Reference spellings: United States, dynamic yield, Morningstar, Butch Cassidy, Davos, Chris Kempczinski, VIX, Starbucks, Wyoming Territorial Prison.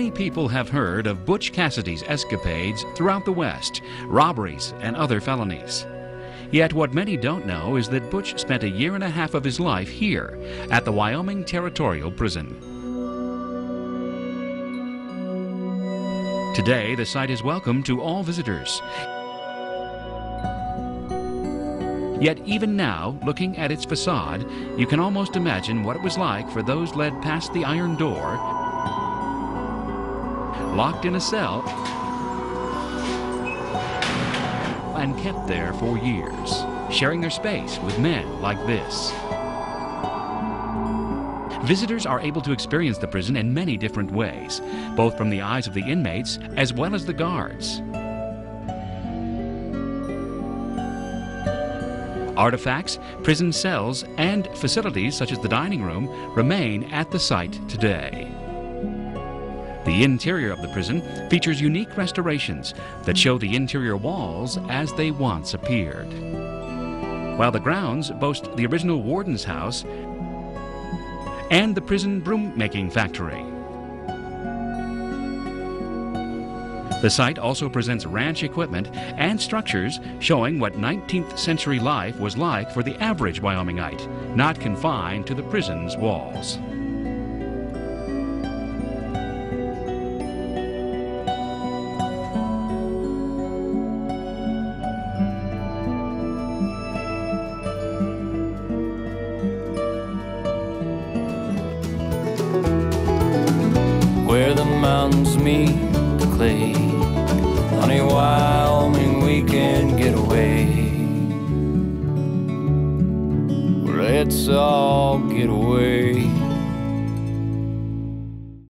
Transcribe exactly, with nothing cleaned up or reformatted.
Many people have heard of Butch Cassidy's escapades throughout the West, robberies and other felonies. Yet what many don't know is that Butch spent a year and a half of his life here at the Wyoming Territorial Prison. Today, the site is welcome to all visitors. Yet even now, looking at its facade, you can almost imagine what it was like for those led past the iron door, locked in a cell, and kept there for years, sharing their space with men like this. Visitors are able to experience the prison in many different ways, both from the eyes of the inmates as well as the guards. Artifacts, prison cells, and facilities such as the dining room remain at the site today. The interior of the prison features unique restorations that show the interior walls as they once appeared, while the grounds boast the original warden's house and the prison broom-making factory. The site also presents ranch equipment and structures showing what nineteenth century life was like for the average Wyomingite, not confined to the prison's walls. Where the mountains meet the clay, on a Wyoming weekend getaway. Let's all get away.